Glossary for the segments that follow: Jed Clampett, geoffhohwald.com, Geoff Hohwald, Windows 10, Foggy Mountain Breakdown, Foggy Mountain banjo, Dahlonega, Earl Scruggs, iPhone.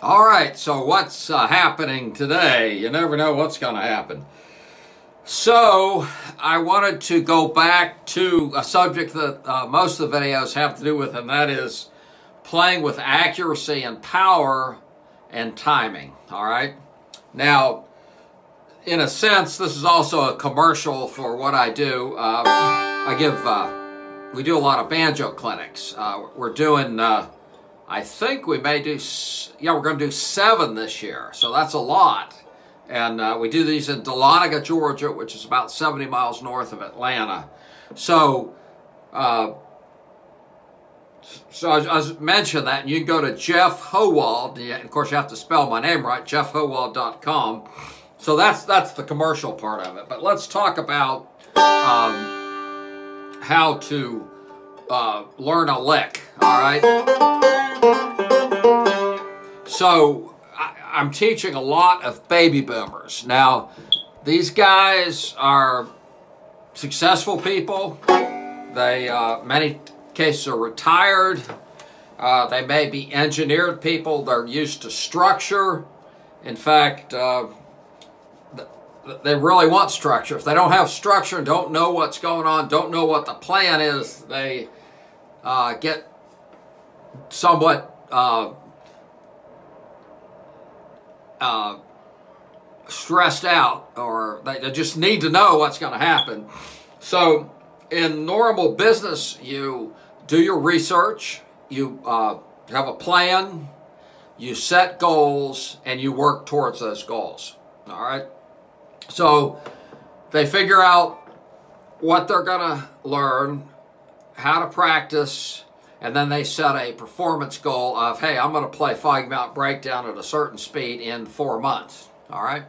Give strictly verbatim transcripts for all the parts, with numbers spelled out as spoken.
All right, so what's uh, happening today? You never know what's going to happen. So I wanted to go back to a subject that uh, most of the videos have to do with, and that is playing with accuracy and power and timing. All right. Now, in a sense, this is also a commercial for what I do. Uh, I give. Uh, we do a lot of banjo clinics. Uh, we're doing. Uh, I think we may do, yeah, we're going to do seven this year, so that's a lot. And uh, we do these in Dahlonega, Georgia, which is about seventy miles north of Atlanta. So, uh, so I, I mentioned that, and you can go to Geoff Hohwald, and of course you have to spell my name right, geoff hohwald dot com. So that's, that's the commercial part of it. But let's talk about um, how to uh, learn a lick, all right? So, I, I'm teaching a lot of baby boomers. Now, these guys are successful people. They, uh, many cases, are retired. Uh, they may be engineered people. They're used to structure. In fact, uh, th they really want structure. If they don't have structure, don't know what's going on, don't know what the plan is, they uh, get somewhat uh, uh, stressed out, or they, they just need to know what's going to happen. So in normal business, you do your research, you uh, have a plan, you set goals, and you work towards those goals. All right. So they figure out what they're going to learn, how to practice, and then they set a performance goal of, hey, I'm going to play Foggy Mountain Breakdown at a certain speed in four months, all right?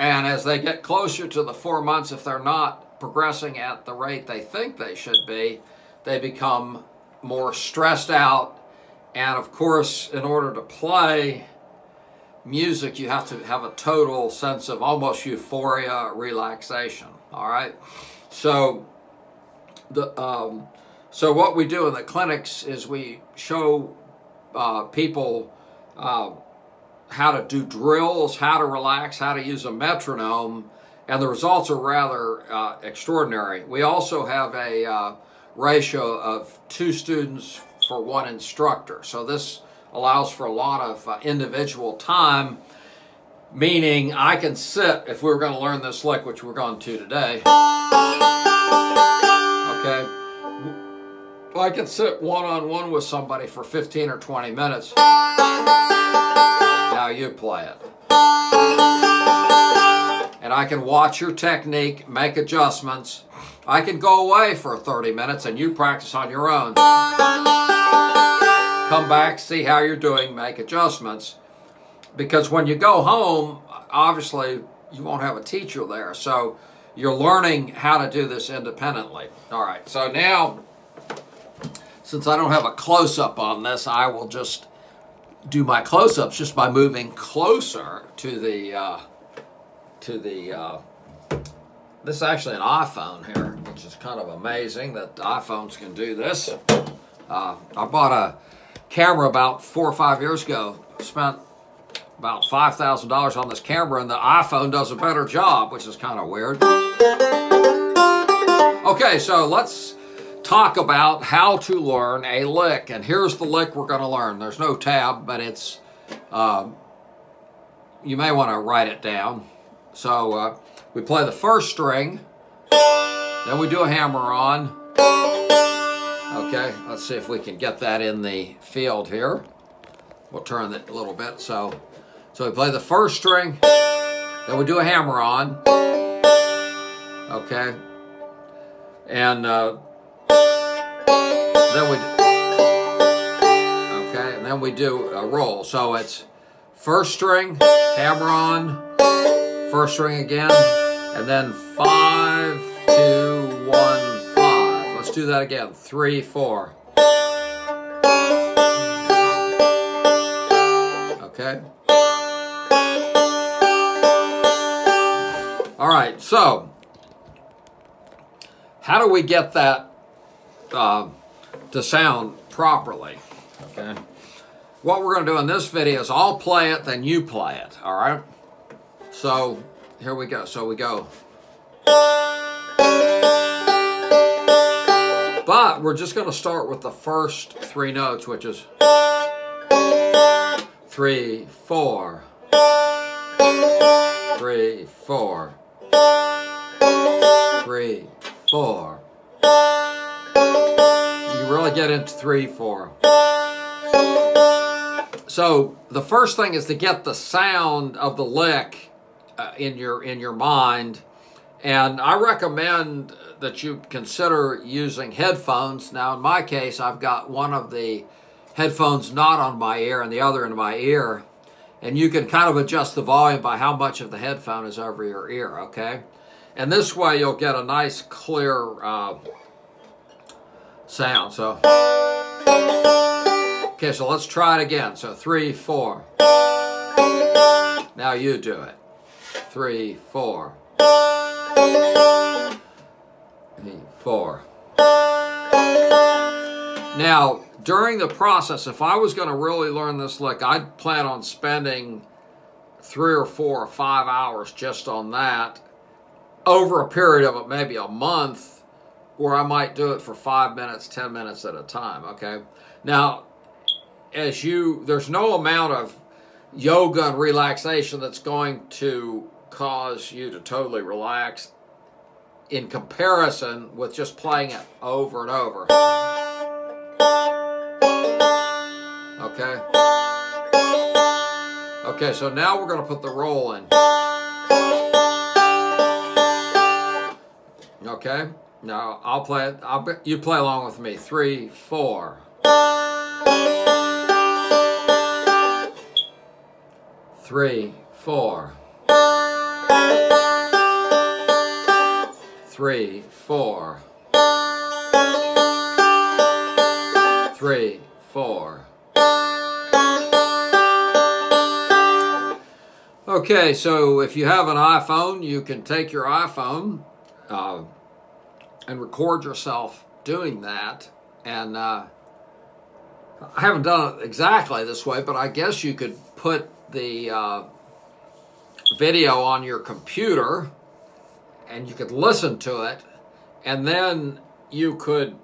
And as they get closer to the four months, if they're not progressing at the rate they think they should be, they become more stressed out. And, of course, in order to play music, you have to have a total sense of almost euphoria, relaxation, all right? So the... Um, So what we do in the clinics is we show uh, people uh, how to do drills, how to relax, how to use a metronome, and the results are rather uh, extraordinary. We also have a uh, ratio of two students for one instructor. So this allows for a lot of uh, individual time, meaning I can sit, if we were going to learn this lick, which we're going to today, okay? I could sit one-on-one with somebody for fifteen or twenty minutes. Now you play it. And I can watch your technique, make adjustments. I can go away for thirty minutes and you practice on your own. Come back, see how you're doing, make adjustments. Because when you go home, obviously you won't have a teacher there. So you're learning how to do this independently. All right, so now... Since I don't have a close-up on this, I will just do my close-ups just by moving closer to the, uh, to the, uh, this is actually an iPhone here, which is kind of amazing that iPhones can do this. Uh, I bought a camera about four or five years ago, spent about five thousand dollars on this camera, and the iPhone does a better job, which is kind of weird. Okay, so let's talk about how to learn a lick, and here's the lick we're going to learn. There's no tab, but it's uh, you may want to write it down. So uh, we play the first string, then we do a hammer on. Okay, let's see if we can get that in the field here. We'll turn it a little bit. So, so we play the first string, then we do a hammer on. Okay, and uh, Then we, okay, and then we do a roll. So it's first string, hammer on, first string again, and then five, two, one, five. Let's do that again. Three, four. Okay. All right. So how do we get that? Uh, to sound properly, okay? what we're going to do in this video is I'll play it, then you play it, all right? So here we go. So we go. But we're just going to start with the first three notes, which is three, four, three, four, three, four. You really get into three, four. So the first thing is to get the sound of the lick uh, in your in your mind, and I recommend that you consider using headphones. Now, in my case, I've got one of the headphones not on my ear and the other in my ear, and you can kind of adjust the volume by how much of the headphone is over your ear, okay? And this way you'll get a nice clear uh, sound. So, okay, so let's try it again. So three, four. Now you do it. Three, four. Three, four. Now, during the process, if I was going to really learn this lick, I'd plan on spending three or four or five hours just on that over a period of maybe a month, where I might do it for five minutes, ten minutes at a time, okay? Now, as you, there's no amount of yoga and relaxation that's going to cause you to totally relax in comparison with just playing it over and over. Okay? Okay, so now we're going to put the roll in. Okay? Now, I'll play it. I'll, you play along with me. Three, four. Three, four. Three, four. Three, four. Okay, so if you have an iPhone, you can take your iPhone uh, and record yourself doing that. And uh, I haven't done it exactly this way, but I guess you could put the uh, video on your computer and you could listen to it, and then you could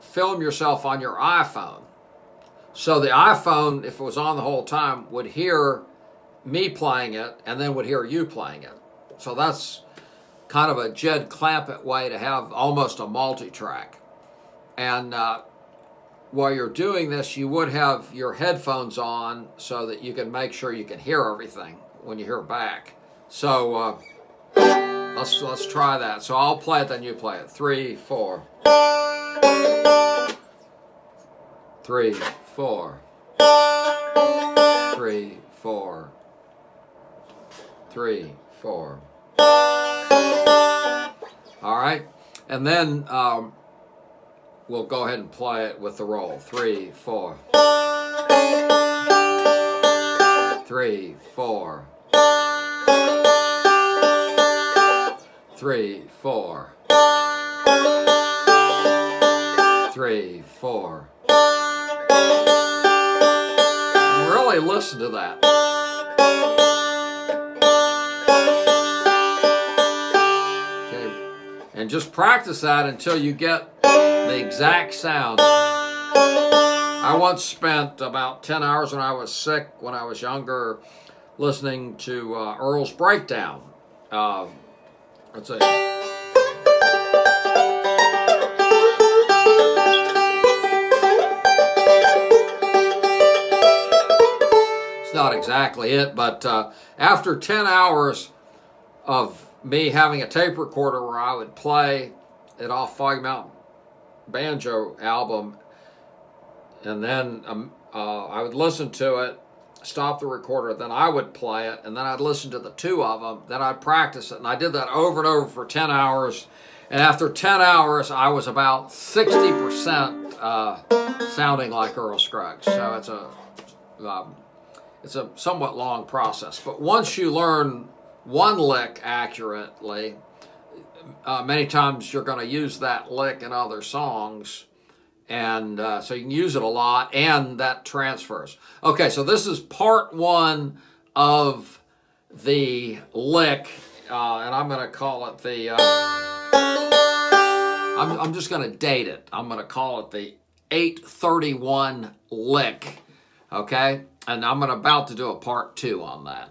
film yourself on your iPhone. So the iPhone, if it was on the whole time, would hear me playing it and then would hear you playing it. So that's kind of a Jed Clampett way to have almost a multi-track. And uh, while you're doing this, you would have your headphones on so that you can make sure you can hear everything when you hear back. So uh, let's, let's try that. So I'll play it, then you play it. Three, four. Three, four. Three, four. Three, four. All right, and then um, we'll go ahead and play it with the roll. Three, four. Three, four. Three, four. Three, four. And really listen to that. And just practice that until you get the exact sound. I once spent about ten hours when I was sick, when I was younger, listening to uh, Earl's Breakdown. Uh, let's see. It's not exactly it, but uh, after ten hours of me having a tape recorder where I would play it off Foggy Mountain banjo album, and then um, uh, I would listen to it, stop the recorder, then I would play it, and then I'd listen to the two of them, then I'd practice it, and I did that over and over for ten hours, and after ten hours, I was about sixty percent uh, sounding like Earl Scruggs, so it's a, um, it's a somewhat long process, but once you learn one lick accurately, uh, many times you're going to use that lick in other songs, And uh, so you can use it a lot, and that transfers. Okay, so this is part one of the lick, uh, and I'm going to call it the, uh, I'm, I'm just going to date it. I'm going to call it the eight thirty-one lick, okay? And I'm about to do a part two on that.